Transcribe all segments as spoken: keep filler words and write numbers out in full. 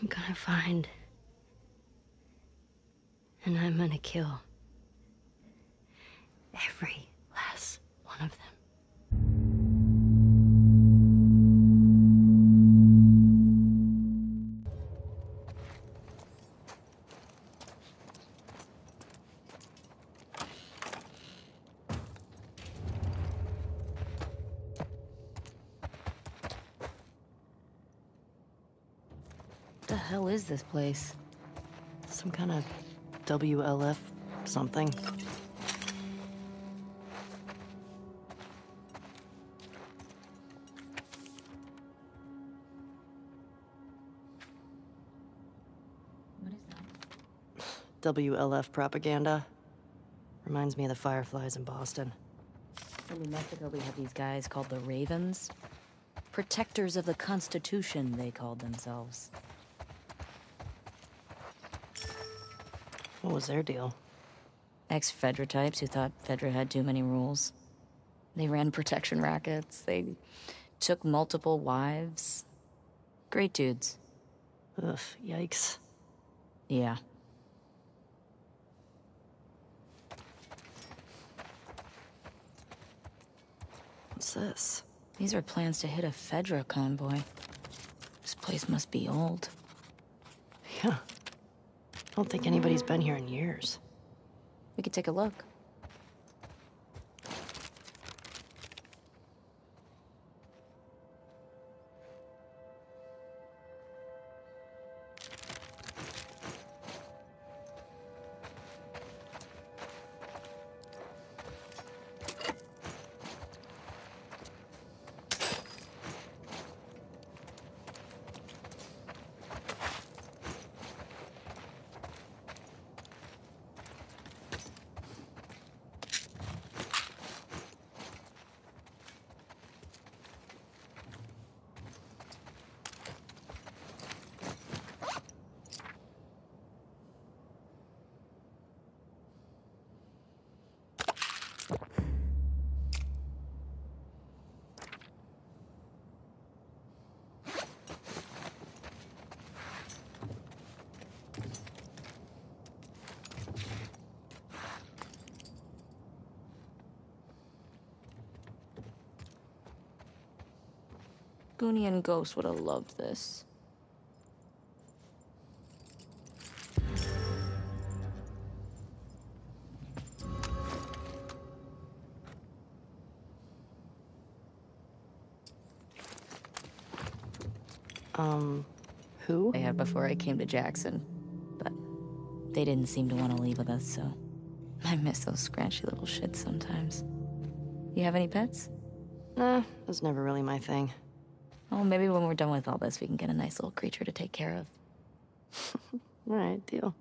I'm gonna find. And I'm gonna kill. Every last one of them. Is this place? Some kind of W L F something? What is that? W L F propaganda. Reminds me of the Fireflies in Boston. In New Mexico, we have these guys called the Ravens. Protectors of the Constitution, they called themselves. What was their deal? Ex-Fedra types who thought Fedra had too many rules. They ran protection rackets. They took multiple wives. Great dudes. Ugh, yikes. Yeah. What's this? These are plans to hit a Fedra convoy. This place must be old. Yeah. I don't think anybody's been here in years. We could take a look. Goonie and Ghost would have loved this. Um, who? They had before I came to Jackson, but they didn't seem to want to leave with us, so I miss those scratchy little shits sometimes. You have any pets? Nah, that's never really my thing. Oh, maybe when we're done with all this, we can get a nice little creature to take care of. All right, deal.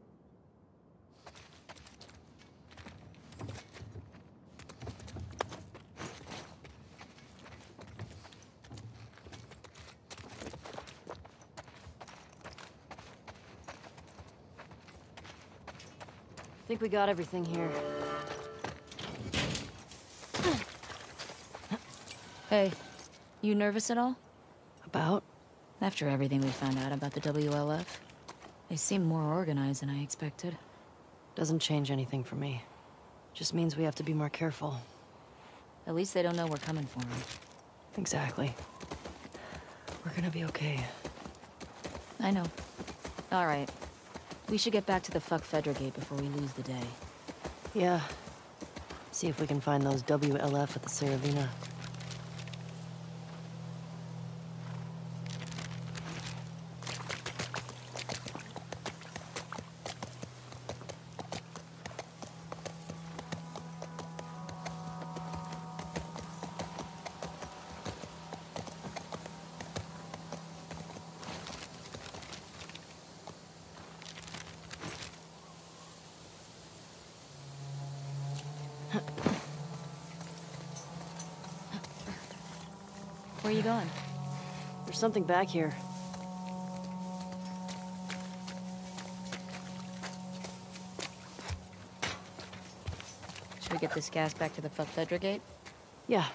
I think we got everything here. Hey, you nervous at all? About? After everything we found out about the W L F, they seem more organized than I expected. Doesn't change anything for me. Just means we have to be more careful. At least they don't know we're coming for them. Exactly. We're gonna be okay. I know. All right. We should get back to the fuck Fedra gate before we lose the day. Yeah. See if we can find those W L F at the Seravina. Where are you going? There's something back here. Should we get this gas back to the fuck Fedra gate? Yeah.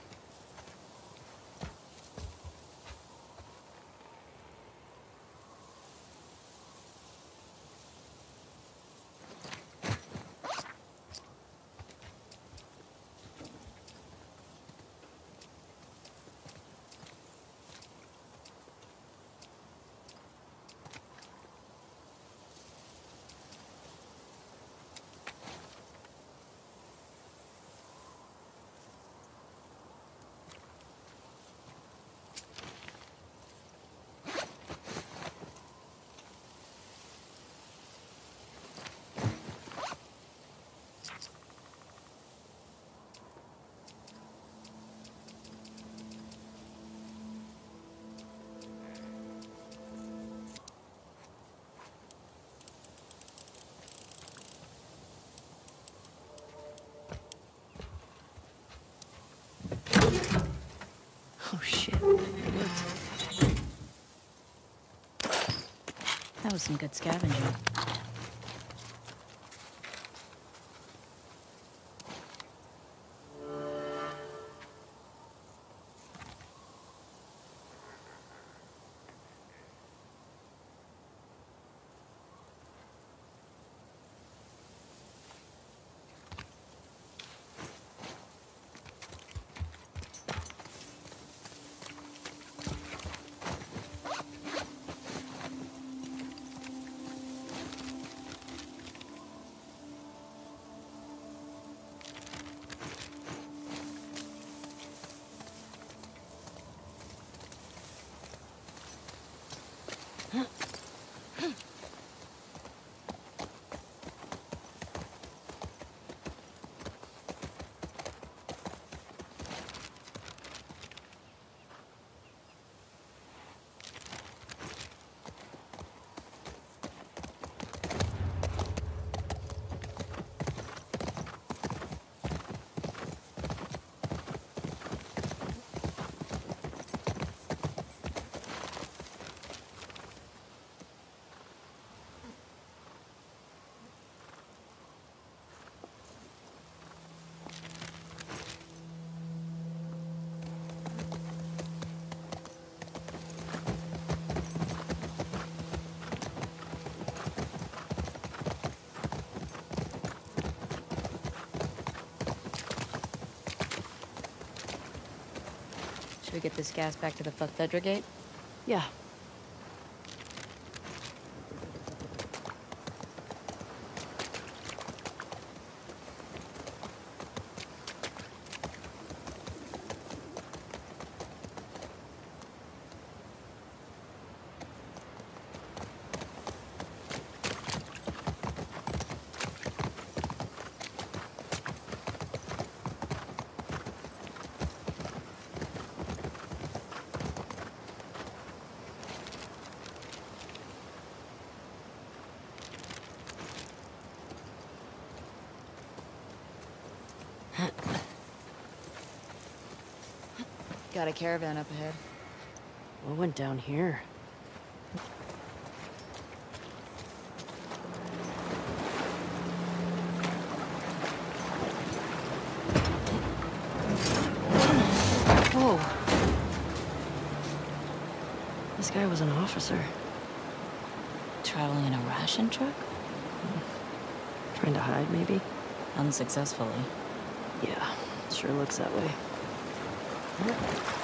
That was some good scavenging. Should we get this gas back to the Fedra gate? Yeah. Got a caravan up ahead. What went down here? Whoa. This guy was an officer. Traveling in a ration truck? Hmm. Trying to hide, maybe? Unsuccessfully. Yeah, sure looks that way. What?